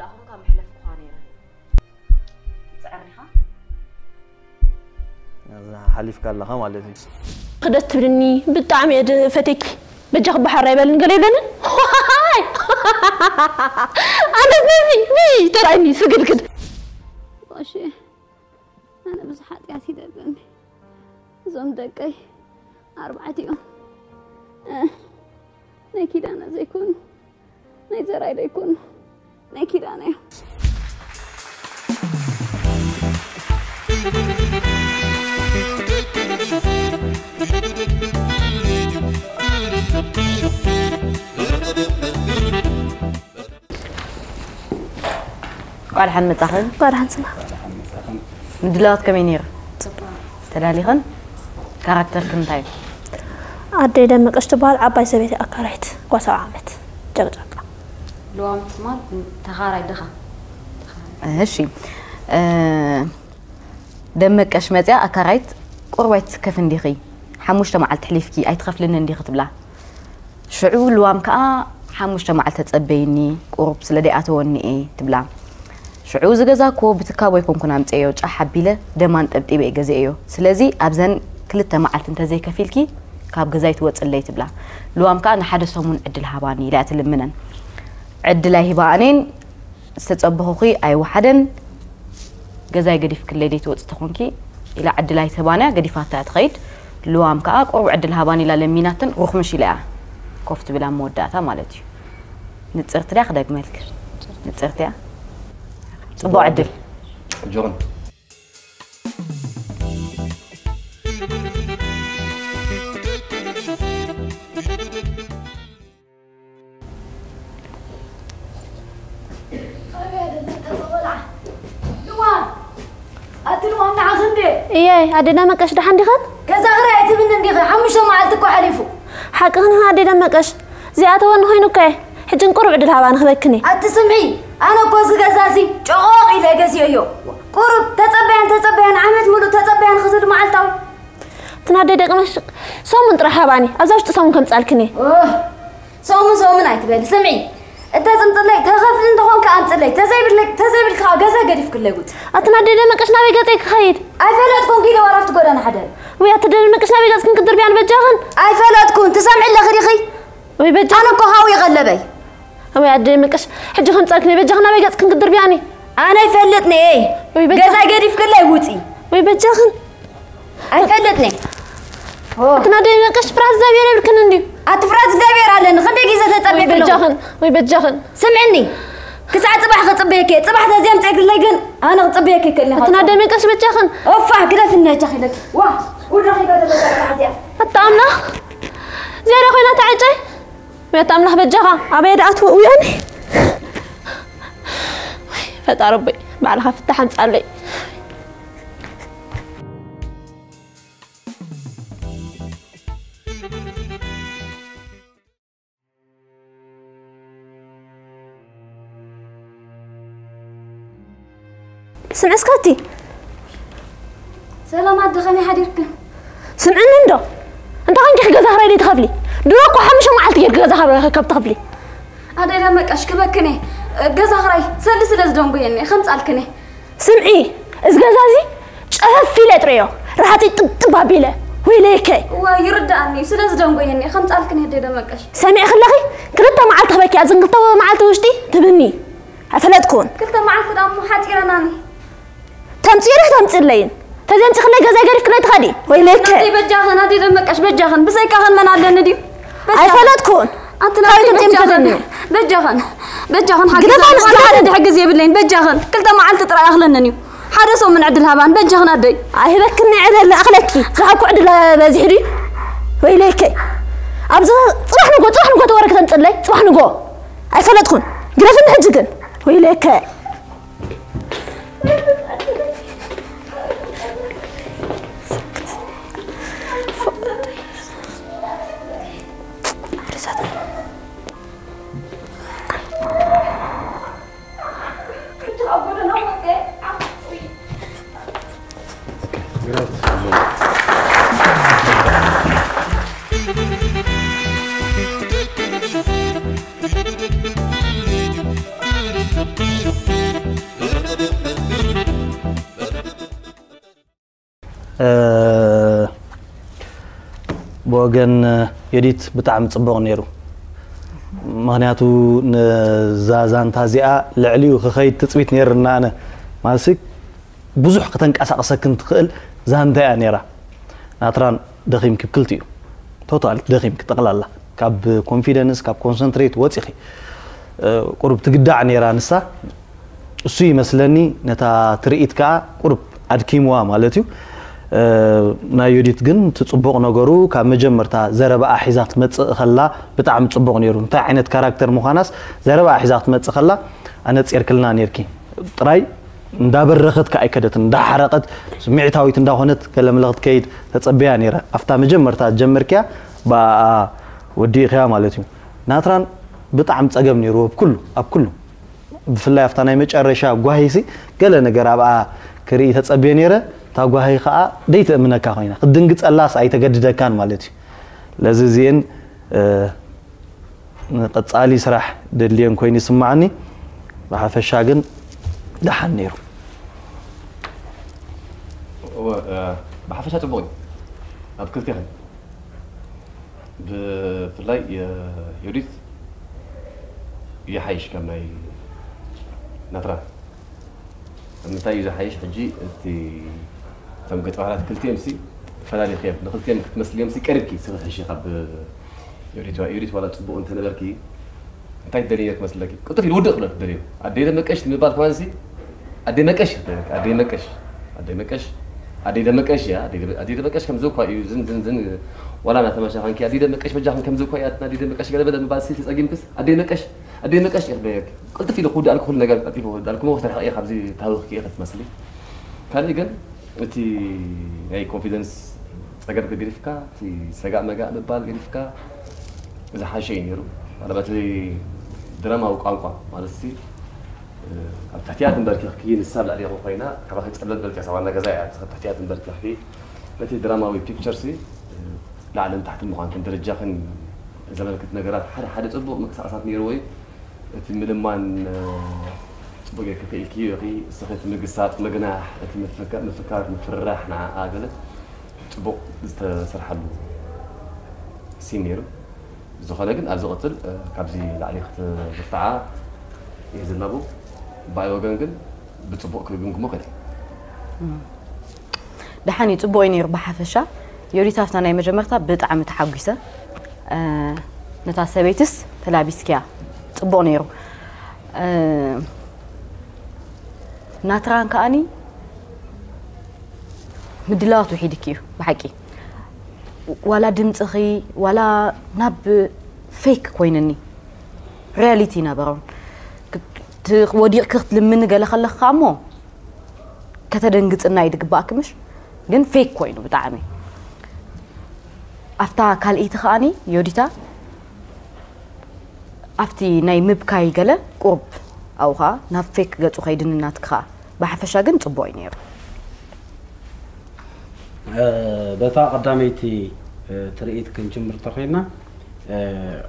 ለአሁን ጋር መحلፍ ቋኔ ነው ጻርሃ ያዛ حليف قال لها ማለት ነው قدس تبلني بالطعم يد فتك بجخ بحر يبلن قال يبلن انا زيني وي تراني سقلقد ماشي انا بس حاطيات يدبني زوم دقي اربعه يوم نكيد انا زيكون نيزر اي يكون نكيد انا قال حمد صاحب قال حمد صاحب مدلات كمينير تلاليخن كاركتر كنتاي عدي دمك اشتبال عباي سبيتي اكاريت قوسو عامت جقجق لوام ما تخاراي دخا هشي دمك اشمتيا اكاريت قربيت كفنديخي حموشته معلت حليفكي اي تخفلن اندي ختبلا شعو لوام كا حموشته معلت تصبيني قرب سلدياتوني اي تبلا شعو زغزاكو بتكابويكم كنا امطيو ጫ حبيله دمان طبطيبي غزييو سلازي ابزن كلته معلت انت زي كفيلكي كاب غزايت وصليت بلا لوام كان حدا سمون عدل هباني لا تلمنن عدل هبانين استتصبخخي اي وحدن غزاي غديف كليديت وصتخونكي الى عدل هبانا غديفات تخيد لوام كا قرب عدل هباني لا لميناتن رخمشي لا كفت بلا موداتا مالتي نصرت لا خدق ملك نصرت يا ابو عدل جون ايه عدينا مكش ده عندي خط كذا قريت من عندي حمشه معلتك وحليفو حقنا عدينا مكش زياته وين هينك حج نقرب عدل هبان خبكني اتسمعي انا كوز غزازي جوقي لغزيو قرب تتبعن عمت ملو تتبعن خزل معلتاو تنادي دقمش سومن طرحاباني ازاش تسومن كم صالكني سومن ايتبل سمعي انت تمطلي تخفل ندخونك انطلي تزيبلك غزا غديف كله قلت اتنادي دمكش نابي غزيك خيد ايفلاتكم كيلو عرفت غدان حدا ويا تدمكش نابي غزكن كدربي انا بجاخن ايفلاتكم تسمع الله خريخي وي بجا انا كوهاوي غلبي هو عدي مكش حجي خنصكني بجخنا بيقصكن قدر بياني انا يفلتني اي غزا غديف كله يوتي وي بجخن يفلتني اتنادي مكش فراز زابير يبلكن اندي اتفراز زابير علن خدي غيزه تطبي بجخن وي بجخن سمعني كساعه صباح خطبيك صباح تازيم تاكل لكن انا خطبيك كلها اتنادي مكش بجخن اوفا كده في النجا خلك واه ودخي بدا تاعتيا اتامنا زياره خوينا تعجي ميت املح بجها عبيد اتو وياني فتا ربي بعلها فتح انصلي سمع سكتي سلام عدخني حديرك سمعني اندو انت خنجي غزا هراي تخفلي دروك وحمشو معلت يد غزا هراي كب تخفلي هذا دمك اشكبكني غزا هراي سلس لز دونغيني خنصالكني سمعي از غزازي طفي لطريو راحتي طب بابيله ويليك ويرداني سلس دونغيني خنصالكني هذا دمك سمعي خلخي كلتا معلت خبكي ازنقطو معلت وشتي تبني عفلات كون كلتا معلت امو حاتيراناني تمصيره تمصلين تزين تخلي غزا غريف كنت خدي ويليك انتي بجاخن هادي دمكش بجاخن بسيكاخن من على ندي ايفلاتكم انت لا تمتدني بجاخن حجز يبلين بجاخن كلتا معلت ترى اخلنني حدا سو من عد الهبان بجاخن ادي ايهبكني عدل اخلكي صحكو عدل بازحدي ويليك ابز صح نقو تورك تنصلي صح نقو ايفلاتكم غرفن حجكن ويليك وجن يديت بتعم تصبغ نيرو مهنياتو نزازان تازيا لعليو خخيت تصبيت نيرنا أنا ماسك بزح قتنك أساسا كنت قل زان داء نيرة ناتران دخيم كبكلتيو توتال دخيم كتقلال الله كاب كونفيدنس كاب كونسنتريت واتسخي قرب تقدع نيرة نسا السوي مثلني نتا تريت كا قرب أدكيموا مالتيو نايوديت جن تصبغ نجارو كمجمر تا زربا أحزات متخلا بتعم تصبغ نيرون تا عينت كاركتر مخانس زربا أحزات متخلا أنا تصير كلنا نيركي تراي ندابر رخت كأكدت ندا حرقت سمعتها ويتندا هونت كلام لغت كيد تتصبيها نيرة أفتح مجمر تا جمر كيا با ودي خيام علتهم ناتران بتعم تصقم نيرو بكله في الله أفتح نايمج الرشاء جواهيسي قال أنا جرب كريت تتصبيها نيرة تاجوهاي خاء ديت منك هنا قدنجت الله سعيت جدد كان مالتي لازين قد سالي سرح دليل كويني سمعني راح فشاجن ده حنيرو بحفش هتبغي أبكر تهن بفلاي يريد يحيش كما نترى النتائج حيش حجي تي تم قطع على كل تيمسي فلا لي خير دخلت كان كتمثل يمسي كركي سوى شي قب يريد ولا تصبو انت نبركي نتاي الدنيا تمثل لك كنت في الودق ولا الدنيا عدي نقش نبال فرنسي عدي نقش عدي نقش عدي نقش عدي نقش يا عدي نقش كم زوكو زن زن زن ولا انا تماشى هانكي عدي نقش بجاهم كم زوكو يا عدي نقش قال بدل نبال سي تسقيم بس عدي نقش أدي نكش يخبيك قلت في الخود الكحول نجار أدي الخود الكحول ما أختار أي خبزي تهوخ كي أخذ مسلي كان يقول أنتي أي كونفيدنس سجار بيرفكا في سجار مجا ببال بيرفكا إذا حاشين يرو أنا بتلي دراما وقاوقة ما رصي تحتيات مبارك يحكي السبل عليه وقينا كبر خيط قبل بالك سواء نجزاء تحتيات مبارك يحكي بتلي دراما وبيكتشرسي لعلن تحت المخان كنت رجع خن إذا ما كنت نجارات حد تطبق مكسر أسات نيروي تملمان بقى كتير كي صحت من قصات من جناح تمفكر من فرح مع عقلت تبق صرحلو سينيرو زخلقن أزغطر كابزي عليه خت رفعة يهزل نبو بايو جنجن بتبق كل جنجم مقدي ده حني تبقى ينير بحفشة يوري تعرفنا نايم جمرتها بتعم تحوجسة نتعسبيتس تلابس كيا بونيرو ناتران كاني مدلاتو حيدكيو بحكي ولا دمتخي ولا ناب فيك كوينني رياليتي نابرون ودي كرت لمن قال خلا خامو كتدنقص الناي دقباك مش جن فيك كوينو بتعمي افتا قال ايتخاني يوديتا أفتي ناي مبكاي قلة قرب أوها نفك قط وخيدن الناتكها بحفش أجن تبوينير. بتاع قداميتي تريد كنجم برتقينا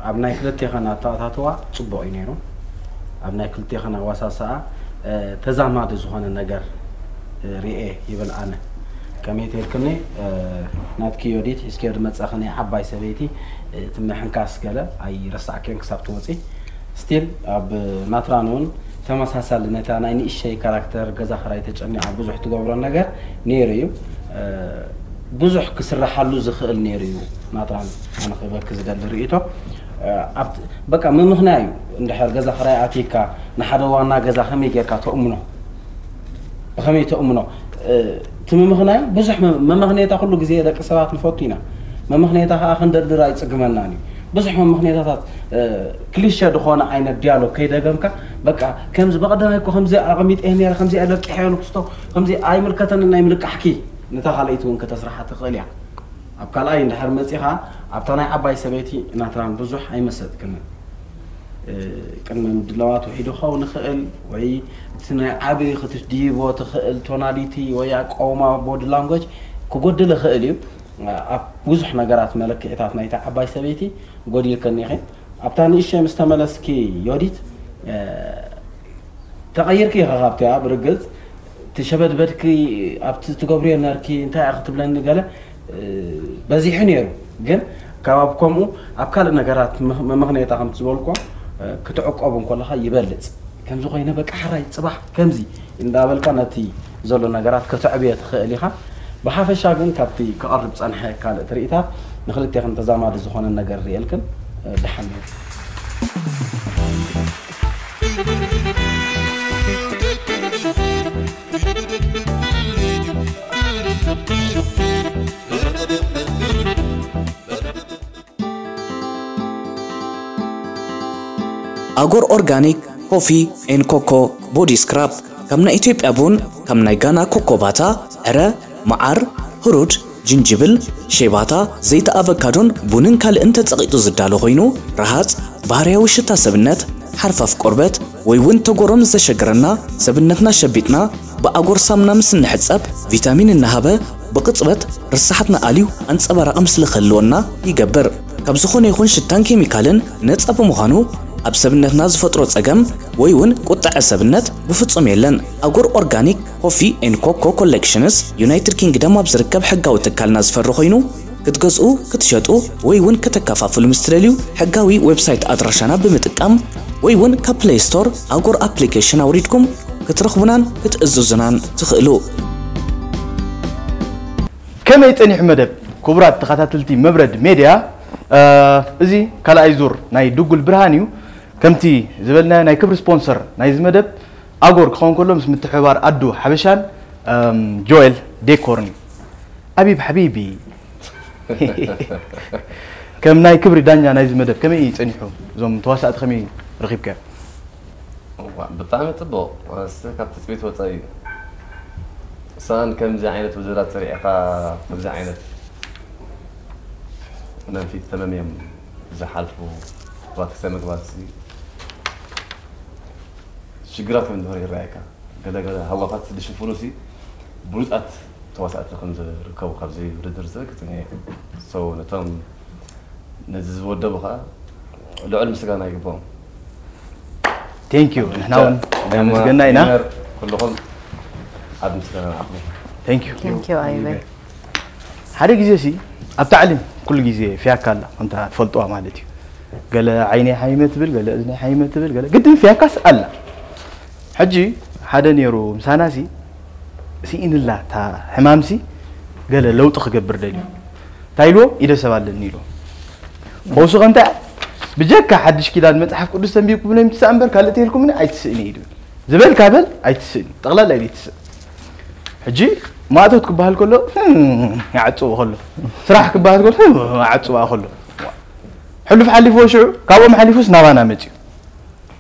أبناء كل تيخنا تعتوا تبوينيرو أبناء كل تيخنا واساسا تزامن دزوهان النجار رئي يبل أنا كمية الكني ناتكيوديت إسكير متسخني حباي سبيتي تم حنكاس قلة أي رصع كينك سبتوزي ستيل أب ناترانون تماس حصل لنا تانا إني إيش شيء كاركتر جزء خريطة أني عبوز حتى جبر النجار نيريو بزح كسر حلو زخل نيريو ناتران أنا خبرك كذا دريتو أب بقى من هنايو نحر جزء خريطة كا نحروانا جزء خمي كاتو أمنا خمي تأمنا تم مغناي بزح ما مغنيته كله جزء ده كسرات مفوتينا ما مغنيته آخر درد رايت أجملناني بزح ما مغنيته كليشة دخان عين الديالوج كيدا جمك بقى كم زبقة هيك وخمسة رقميت إهني على خمسة ألف حيل وقسطو خمسة أي ملكة أنا يملك أحكي نتخليتون كتصريحات غليعة أبقى لا يندحر مسيحها أبطاني أباي سبيتي ناتران بزح أي مسد كمان كنا مدلوات وحيدو خاو نخيل وعي تنا عبي خطش ديبو تخيل توناليتي ويا قوما بود لانجوج كقدل خيلي أبوزح نجارات ملك إتاتنا إتا عباي سبيتي قديل كني خن أبتاني إشي مستملس كي يوديت تغير كي غابتي عبرقلت تشبت بدكي أبت تقبري النار كي إنت أخطب لنا قالة بزيحني رو قل كابكمو أبكال نجارات مغنية تهم تقولكم كتعقبهم كلها يبلد كم زوجين بك حرية صباح كم زي إن دابل كانتي زلوا نجارات كتعبية خاليها بحافة شاقن كابتي كقربت أنحاء كانت طريقتها نخلت يخن تزام على زخان النجار ريالكن لحمير Agor Organic Coffee and Cocoa Body Scrap Kamna Ethiopia bun Kamna Ghana cocoa bata Era Ma'ar Hurud Jinjibil Shebata Zayt Avocadon Bunin Kal Inta Tsaqitu Ziddalu Hoynu Rahat Bahriyawi Shita Sabinnet Harfaf Qorbet Waywin Togorom Zashagranna Sabinnetna Shabitna Ba'agor Samna Msin Hitsab Vitamin Nahaba Baqitsbat Rsahatna Aliw Antsabara Amsli Khallonna Yigabbar Kabzukhon Yakhun Shitan Chemicalin Netsab Mughanu أبسبنت ناز فترة أجمع ويون قطع أبسبنت بفترة ميلان أجور أورجانيك كوفي إن كوكو كولكشنز يونايتد كينغدم أبزركب حقه وتكال ناز فرخينو كتجزءه كتشاته ويون كتكافأ في المسترليو حقاوي ويب سايت أدرشنا بمتكام ويون كبلاي ستور أجور أبليكيشن أوريكم كترخبنان كتأزوزنان تخلو كم يتني حمد كبرات تقاتلتي مبرد ميديا زي كلا أيزور ناي دوغل برهانيو كمتي زبلنا نايكب سبونسر نايز مدب أقول خون كلهم اسم التحوار أدو حبشان جويل ديكورن أبيب حبيبي كم نايكب ردانيا نايز مدب كم إيه تنحو زم توسعت خمي رغيبك بطعمة طبو استكاب تثبيت وطي صان كم زعينة وزارة طريقة كم زعينة أنا في تمام يوم زحلفو واتسامك واتسي شجرات من دوري الرئيكا قدا هوا فاتس دش فلوسي بلوت أت توسعت لكم ركوب خبزي ردر زكتني سو نتام نزز ودبها العلم سكانها يبون thank you نحن نمسكنا هنا كلهم عاد مسكنا عقلي thank you أيوة هذا جزء أبتعلم كل جزء فيها كلا أنت فلتوها مالتي قال عيني حيمة تبل قال أذني حيمة تبل قال قدم فيها كاس ألا حجي هذا نيرو مساناسي سين الله تا حمامسي قال لو تخجبر دليل تايلو إذا سوال النيلو بوسق أنت بجاك حدش كده المتحف كله سنبيك بنام تسامبر قال تيلكم من عيد سنين زبل كابل عيد سن تغلى لا يتس حجي ما أتوقع بهال كله عطوا خلو صراحة كبهال كله عطوا خلو حلو في حلي فوشو كابو محلي فوس نوانا متي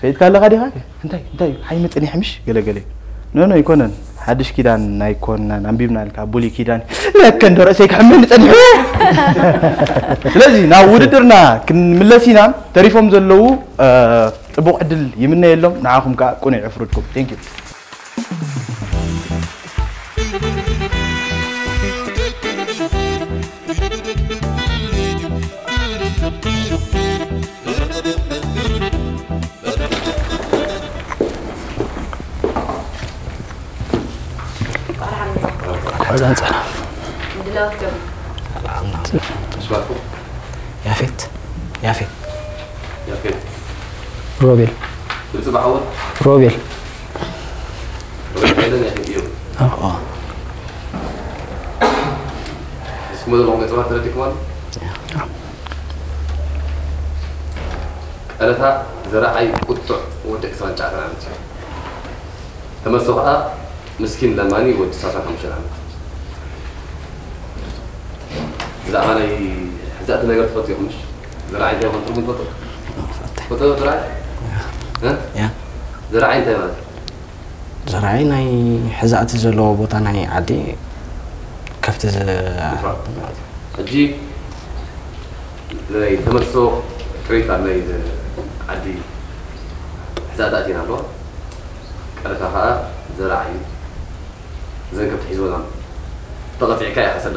فيت قال لغادي هاي انتي حيمة أني حمش قال نو يكونن حدش كده نا يكونن عم بيبنا الكابولي كده لكن دراسيك حملت أني لازم ناودرنا كن ملاسينا تعرفهم زلوا أبو عدل يمنا يلهم نعاهم كوني عفروتكم thank you هذا أنت أنا. يا فيت. روبيل. تبع أول. روبيل. هذا يا فيت يوم. اسمه لون قطرة ثلاثة كمان. أنا زراعي قطع وتكسر الجعران أنت. تمسوها مسكين لماني وتسافر خمسة عام. لا أنا حزقت أنا قلت فاطمة مش زراعي أنت مطلوب من فاطمة زراعي ها؟ يا زراعي أنت ماذا؟ زراعي ناي حزقت زلو بوطا ناي عادي كفت زراعي أجي ناي تمر سوق كريت على ميد عدي حتى تأتينا له قالتها زراعي زين كنت حيزونا طلعت حكاية حسن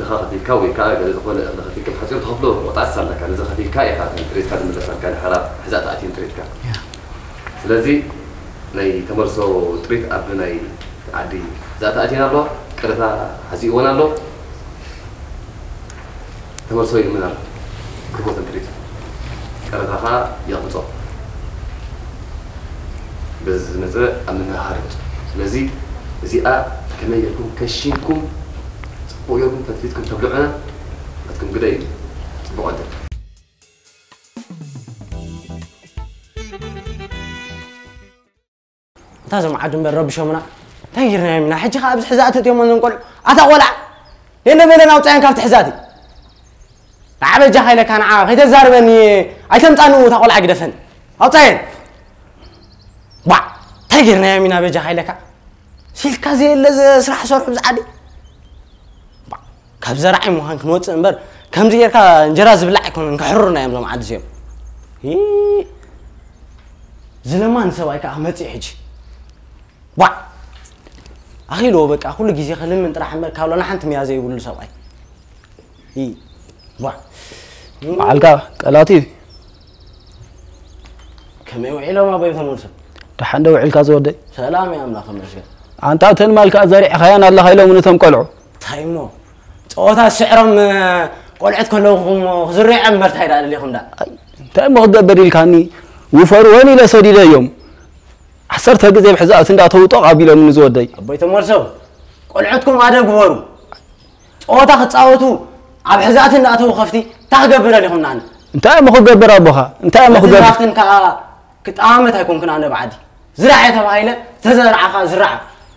دخلت الكوي كاي قال تقول دخلت كيف حسيت تخبلوا وتعسل لك على دخلت الكاي حتى تريد هذا المدرسة كان حرا حتى تأتي تريد كان لذي ناي تمرسو تريد أب ناي عدي تأتينا له قالتها حزيونا له تمرسو يمنا كبوت تريد قالتها يغلطوا بس نزل أمنا هارت لذي زياء كما يكون كشينكم ويوم تنفيذكم تبلعنا بدكم قداي تبقوا عندك تازم عدم بالربش يومنا تغيرنا يمنا حجي خابز حزاتي يوم نقول اتا ولع لان بيننا وطعين كافت حزاتي تعب الجهاي لك انا عارف هيتزاربني ايتمطانو تا ولع قدفن اوطعين با تغيرنا يمنا بجهاي لك سيلكا زي اللي سرح سرح بزعدي كاب زرعي مهان كنوت انبر كم زيركا انجراز بلع يكون كحرنا يا مزم عاد زيم هي زلمان سوايك احمد يحجي وا اخي لو بقى كل غيزي خلن من طرح انبر كاولنا حنت ميا زي يقول سواي هي وا علقا قلاتي كم يوعيلو ما بيفهم ورس تحن دو علكا زودي سلام يا املاك مرشد أنت تل مالك أزرع خيانة الله خيلهم ونتهم قلعوا. تايمو. أوتا سعرهم قلعت كلهم زرع عمر تايدا اللي هم دا. تايمو هذا بريل كاني وفروني لسدي اليوم. حصرت هذا زي بحزات عند أتوقع قبيلة من زودي. أبيتم ورسوا. قلعتكم هذا قبورو. أوتا ختصاوتو. عبحزات عند أتوقع خفتي تقبل اللي هم نعنا. تايمو خد قبر أبوها. تايمو خد. لكن كنت آمت هيكون كنا أنا بعدي. زرعة تبعيله تزرع خا زرع.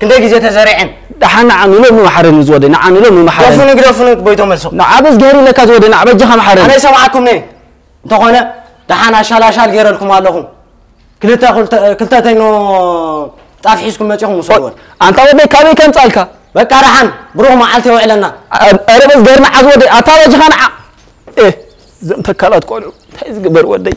كنا جزية تزرعين دحنا عاملون محارن زودين عاملون محارن دفنوا دفنوا بيتهم ورسوا نعبز غير لك زودين عبز جها محارن أنا سمعكم نه تقولنا دحنا شال غير لكم علىهم كلتا تينو تعرف حيسكم ما تيهم وصور أنت وبي كابي كم سالك بك رحم بروح ما علتي وعلنا أنا بس غير معز ودي أتابع جهنا إيه زمت كلات قالوا تحس قبر ودي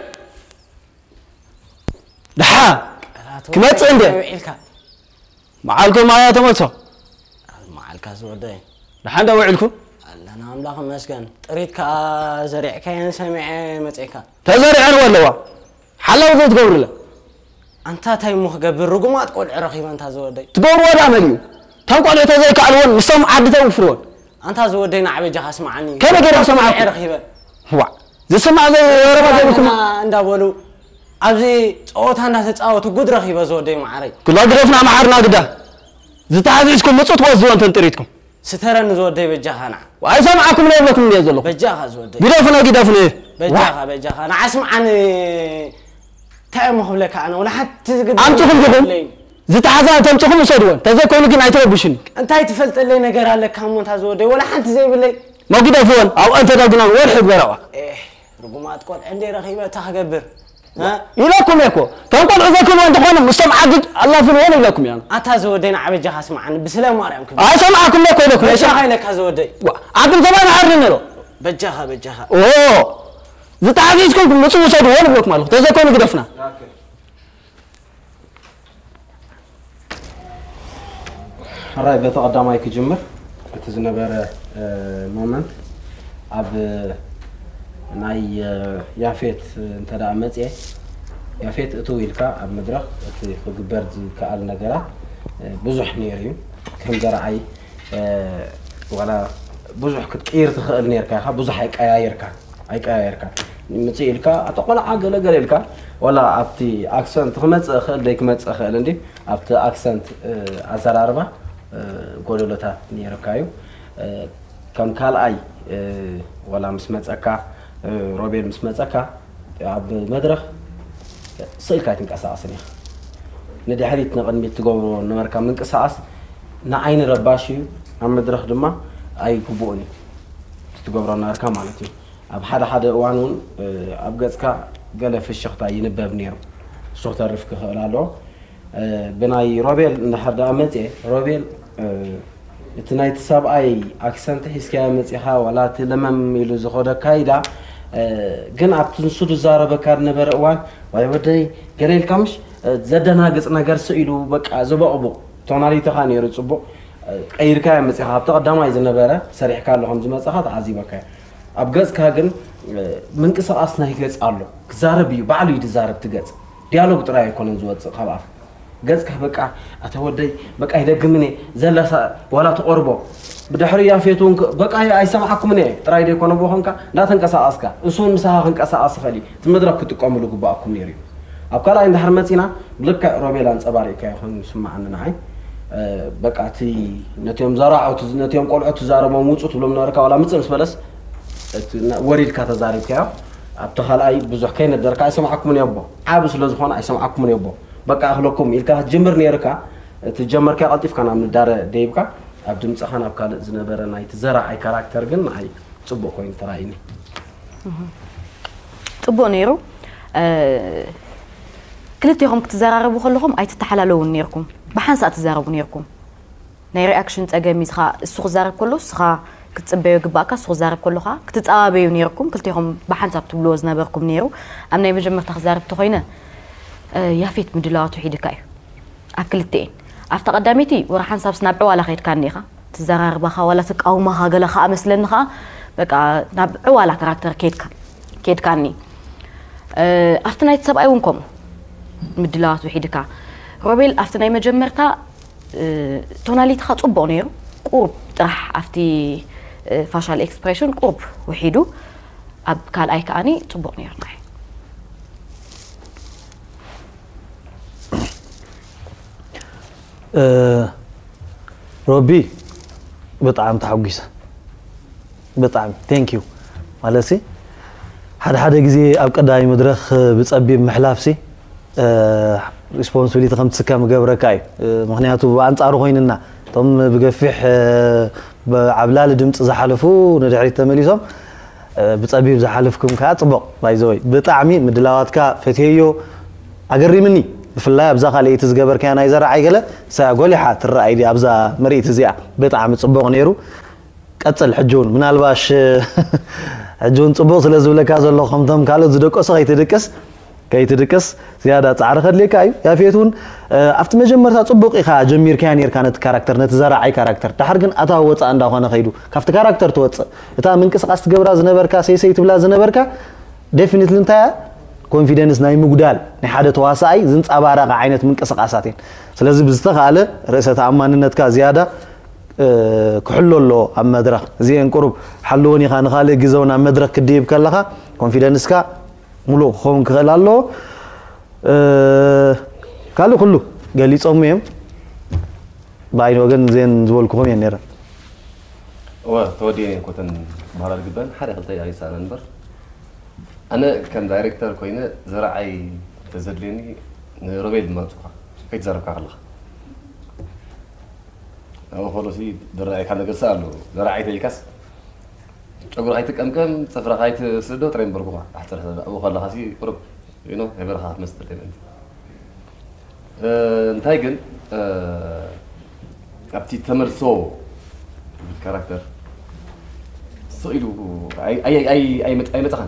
دحا كمت عنده معالكم معايا تمتص معالك زودين دحا دوعلكم انا املاخ مسكن طريت كزرع كاين سمع متيكا تزرعن ولا وا حلو زود تقبرله انت تايمو خبر رغما تقول عرخيبا انت زودين تقبر ولا مليو تنقول تزيك علون مستم عدته وفرون انت زودين عبيجه اسمعني كما غير سمعك عرخيبا وا زسمع زي ربا زيكم اندابولو أبزي أو تناسيت أو تقدر خيبة زودي معري كل أدرفنا معرنا قدا زت عزيزكم مصوت وزوان تنتريتكم سترن زودي بجهنا وأسمع معكم ليه لكم ليه زلوا بجها زودي بدافنا قدا فني بجها أنا أسمع عن تأمه لك أنا ولا حتى أنت تخم جبل زت عزان تم تخم صدوان تذكرون كنا يتوبشين أنت هيتفلت اللي نجرا لك هم وأنت زودي ولا حتى زي بالله ما قدا فون أو أنت تقولنا ورحب براوة إيه ربما تقول عندي رخيبة تخبر ها يلاكم ياكو تنقل عزكم وانت قوم مستم عدد الله في الوين يلاكم يعني أتا زودين عبد جهاس معنا بسلام وارعم كبير أسمعكم ياكو يلاكم ليش عينك هزودي عبد زمان عرنا له بجها أوه زت عزيزكم كل مصوص وصاد وين بلوك ماله تذكرون قدفنا الرأي بيتقدم عليك جمر بتزنبر مومنت عب ناي يافيت انت دا امصي يافيت اتو يلكا اب مدرخ اتو خغبر كال نغرا بزح نيريو كم زرعي ولا بزح كتير تخال نيركا بزح اي قايركا مصي يلكا اتقلع عقل غليلكا ولا ابتي اكسنت خمص خال ديك مص خال اندي ابتي اكسنت ازراربا غولولتا نيركايو كم كال اي ولا مسمصكا روبيل مسمصكا عبد المدرخ سلكات انقساسني ندي حريت نقدمي تغبرو نمركا منقساس نا عين رباشي عم مدرخ دما اي كبوني تغبرو ناركا معناتي اب حدا حدا وانون اب غزكا غلف الشخطا ينبب نيرو صوت عرف كهلالو بناي روبيل نحدا امتي روبيل تنايت ساب اي اكسنت حسكا مصيحه ولا تلمم يلو زخودا كايدا جن ابتن سود زاربه كار نبر اوان واي ودي غريل كامش زدنا غص نغر سيلو بقا زبقبو تونالي تخاني رصبو قيركا مصيحه ابت قداماي زنبره سريحكا لهم زمصحات عزيبكا اب غزكا جن منقساس ناي غص الله زاربيو بعلو يدزارب تغص ديالوج طراي يكونن زوص خلاف جزك بقى اتودي بقى يدغمني زلا ولا تقربوا بدحري يا فيتون بقى اي سمعكم ني تراي دي كونو بهونكا لا تنقساسك اسون مساحن قساس خلي تمدرك تقوملو غباكم نيري ابقى لا عند حرمتينا بلك روميلان صباري كايخون سمعنا ناي بقى تي نتيوم زراعو نتيوم قلعو تزارمو موصو بلوم ناركا ولا مصنس بلس وريد كا تزاريك يا ابتخلاي بزح كاين دركا سمعكم ني ابو عابس لو زخون اي سمعكم ني ابو بقى اخلكم يلكا جمر نيركا تجمركا قلطيف كان من دار ديبكا عبد المصحان ابكا زنبره ناي تزرع اي كاركتر كن اي صبو كوين ترايني صبو نيرو كلتيهم كتزرعوا خلهم اي تتحللو نيركم بحان ساعه تزرعوا نيركم ناي رياكشن تاغميس خا السوق زارب كله سخا كتصبيو غباكا السوق زارب كله خا كتتابيو نيركم كلتيهم بحان ساعه تبلو زنبركم نيرو امنا يمجمر تخزارب تخينا يافيت مدلات وحيدكاي اكلتين افتى قداميتي ورا حنساب سنابعو على خير كانيخه تزرار بخا ولا تقاومها غلخا امسلنخا بقى نابعو على كاركتر كيد كاني افتناي تسبعي ونكم مدلات وحيدكا روبيل افتناي مجمرتا توناليت خا صبو نيرو قرب طرح افتي فاشال اكسبريشن قرب وحيدو اب قال اي كاني صبو نيرو روبي بطعم تحوجيسه بطعم ثانك يو مالسي حدا غزي اب قداي مدرخ بصبي محلافسي ريسبونسبيليتي خمس كام غبركاي مخنياتو بانصار هويننا توم بغفيح بعبلال دمص زحلفو ندعري تمليسوم بصبي زحلفكم كا طبق باي زوي بطعمي مدلاواتكا فتييو اغريمني فلا ابزا خالي تزغبر كان اي زرع اي قال ساغولي حات الراي دي ابزا مريت زيا بطعم صبوق نيرو قتل حجون من الباش حجون صبوق سلازولكا زلو خمتم قالو زدقو ساي تدقس كاي تدقس زياده صعر خليك اي يا فيتون افت مجمرتا صبوق اخا جمير كان ير كانت كاركتر نت زرع اي كاركتر تحرجن اتا وصا اندا هونه خيدو كافت كاركتر توص اتا من قسقاس تغبرا زنبركا سيسيت بلا زنبركا ديفينيتلي انت كونفيدنس ناي مغدال ناي حدا تواساي زنصابارق عينت منقسقاساتين سلازي بزتخاله رئسه اماننت كا زياده كحلولو ام مدرخ زين قرب حلوني خان خاله غزونا مدرخ كديب كلخا كونفيدنس كا ملو خون كلالو قالو كله قال يصوميم باين وغن زين زولكو هم ينير وا تودي كوتن مهار الجبن حدا قلت يا عيسى انبر أنا كم دايركتور كوينة زرعي تزدليني ربيع المنطقة كيف زرعك على أنا خلصي درعي كان قصالو زرعي تلكس أقول عيتك أم كم سفر عيت سدو ترين بربوها أحسن هذا أبو خلصي قرب ينو هبرها مستر تمن نتايجن أبتي تمر سو كاركتر سئلو أي أي أي أي مت أي متخن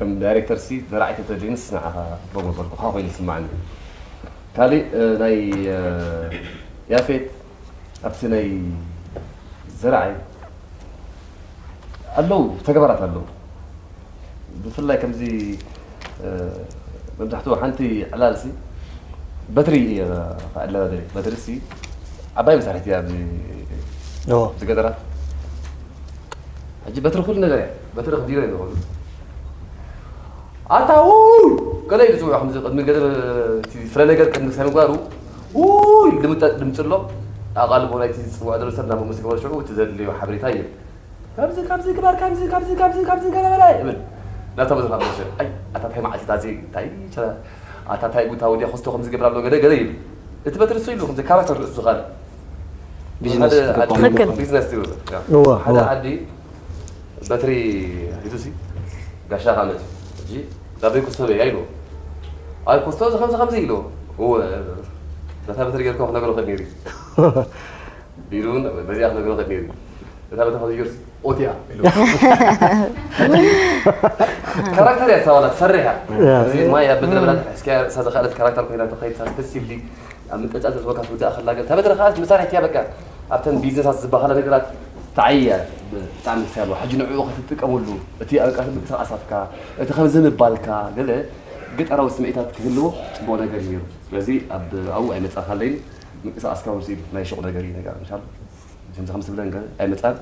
كم دايركتور سي درعت التدريس نعها بقول خاف يسمعني كالي داي يافيت أبتني زرعي قالو تجبرت قالو بفلا كم زي ممدحتو حنتي علالسي بدري لا بدري بدرسي عباي مسحتي يا بزي نو تقدرات اجي بترخل نجري بترخ ديري نقول اتاول قال لي زو احمد قد من قدر فرنا قد كم سنغارو اوي دمت دمتلو اقلبو لاي تسوا درس لنا موسيقى وشعو وتزلي وحبري طيب كابزي كابزي كبار كابزي كابزي كابزي كابزي كذا بلاي لا تبذل هذا الشيء اي اتاتاي مع ستازي تاي ترى اتاتاي غوتا ودي خستو خمس جبر له غدا يلي اتبترسو يلو خمس كاركتر رزق هذا بزنس بزنس تيوز هو هذا عندي باتري هيدوسي غاشا خالد جي دابي كوستو يايلو اي كوستو 55 يلو هو لا تبتري غير كون نقولو خديري بيرون بدي اخذ نقولو خديري لا تبتري يورسي أوتيا. كاركتر يا سوالف سرها. ما يا بدر بلاد حسكار ساز خالد كاركتر كنا تخيل ساز بس اللي عم تجأز الوقت وده آخر لاجل تبدر خالد مسارح تيا بكا. أبتن بيزنس هذا بحاله رجلات تعيا تعمل سالو حجنا عوق تتك أولو. تيا أكثر بكسر أسافكا. تخمس زين بالكا قلة قد أرى وسمعتها تكلو بونا جريرو. لذي أب أو عمت أخلين بكسر أسكا وزيب ما يشغل جرينا قال إن شاء الله. جمس خمس بلان قال عمت أب.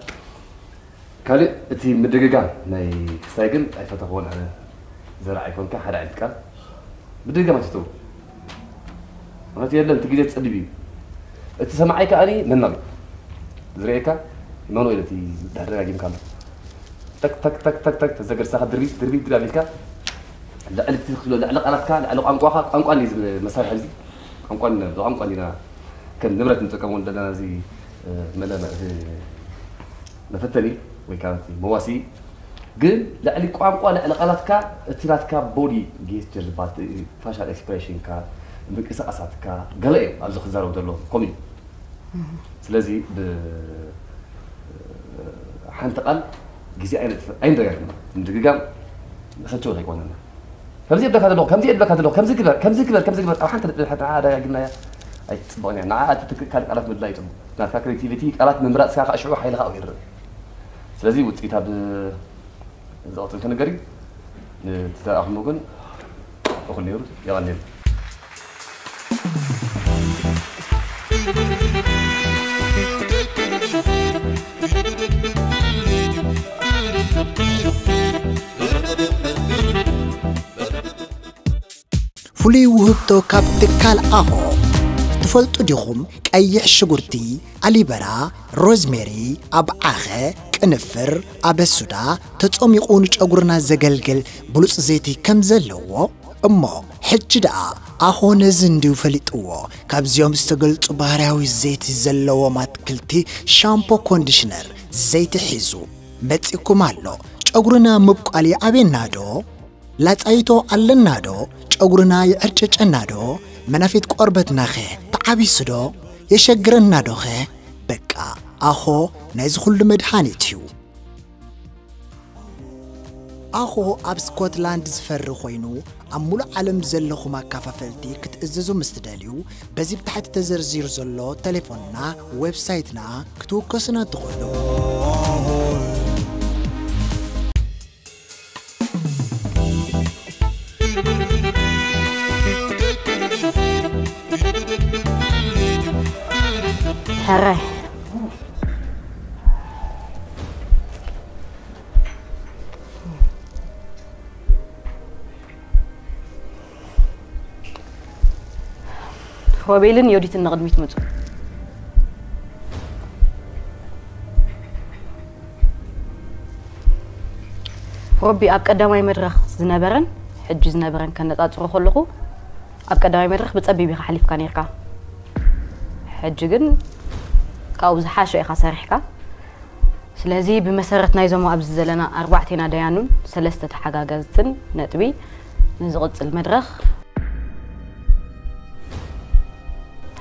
كالي أتي مدققة ناي سايقن أي فتقول على زراعي كونك حد عندك مدققة ما تتو أنت يلا أنت قيدت تسألي أنت سمعيك أني منن زراعيك منو إلى تي دهرنا جيم كامل تك تك تك تك تك تذكر ساعة دربي دربي دربي عليك لا ألف تدخل لا علق علق كان علق أنقوا حق أنقوا لي مسار حزي أنقوا لنا ذو أنقوا لنا كان نمرة نتكلم لنا زي ملا نفتني وكانت مواسي قل لأني قام قال الغلطك تراتك بودي جيستر بات فاشل اكسبريشن كا بقصاصاتك قال ايه ابز خزارو دلو كومي سلازي حنتقل جزي عين عين دقيقه دقيقه مسجو هيك وانا كم زي بدك هذا لو كم زي بدك هذا لو كم زي كبر كم زي كبر كم زي كبر حتى حتى عاده قلنا يا اي تصبوني انا عاد كانت قالت من لايتم كانت كريتيفيتي قالت من مرات ساخه اشعو حيلها او يرد سلازي وتقيتها بالضغط الكنجري تتاخذ ممكن اخذ نيرو يلا نيرو فلي وهبتو كابتكال اهو تفلتو ديهم قيح شغورتي علي برا روزميري اب اخه كنفر اب السودا تصوم يقونو چغورنا زغلغل بلوص زيتي كم زلو اما حجدا اخون زندو فليطو كابزيوم استغلطو بارياوي زيتي زلو ماتكلتي شامبو كونديشنر زيتي حيزو متيكو مالو چغورنا مبقالي ابينادو لا تايتو علنادو چغورنا يرچچنادو منافيت قربتنا خه تعبي سدو يشغرنا دوخه بقى اخو نايز كل مدحانيتيو اخو اب سكوتلاند زفر خوينو امول عالم زلخو ماكاففلتي كتعززو مستداليو بزي بتحت تزرزير زلو تليفوننا ويب سايتنا كتوكسنا تخلو هره هو بيلن يوديت النقد ميت متر هو بي اب قداماي مدرخ زنبرن حج زنبرن كنطاطرو خلقو اب قداماي مدرخ بصبيبي خليف كان يركا حج جن كاوز حاشا يخسرحكا سلازي بمسرتنا يزمو ابز زلنا اربعتنا ديانون ثلاثه حقاقزتن نطبي نزغط المدرخ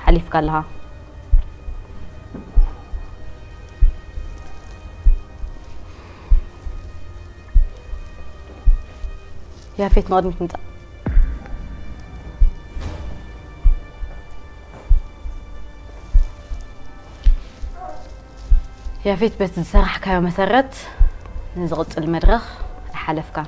حليف كلها يا فيت نقعد نتنزع يا فيت بس نسرحك يا مسرت نزغط المدرخ الحلف كان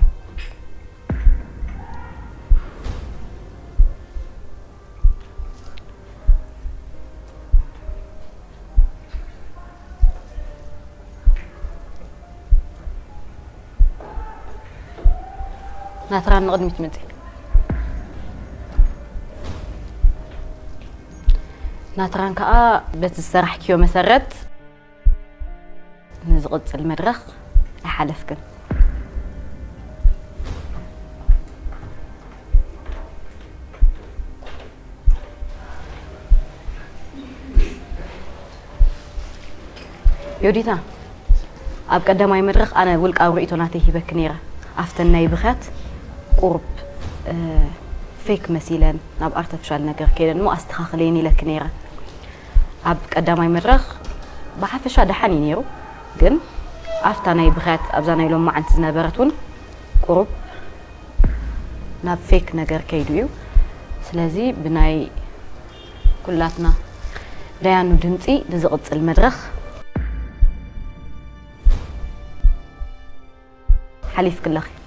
ناتران نقد متمزي ناتران كأ بس السرح كيو مسرت نزغط المدرخ أحلف كن يوديتا أبقى دماي مدرخ أنا ولك أوريتو ناتي هبك نيرة أفتناي بخات قرب فيك مثلا ناب ارتفشال نجر كده مو استخخليني لك نيره اب قدامي مدرخ بحفش دحني نيرو جن افتناي بغات ابزاناي لو ما انت زنبرتون قرب ناب فيك نجر كيديو سلازي بناي كلاتنا ديانو دمصي دزقص المدرخ حليف كل اخي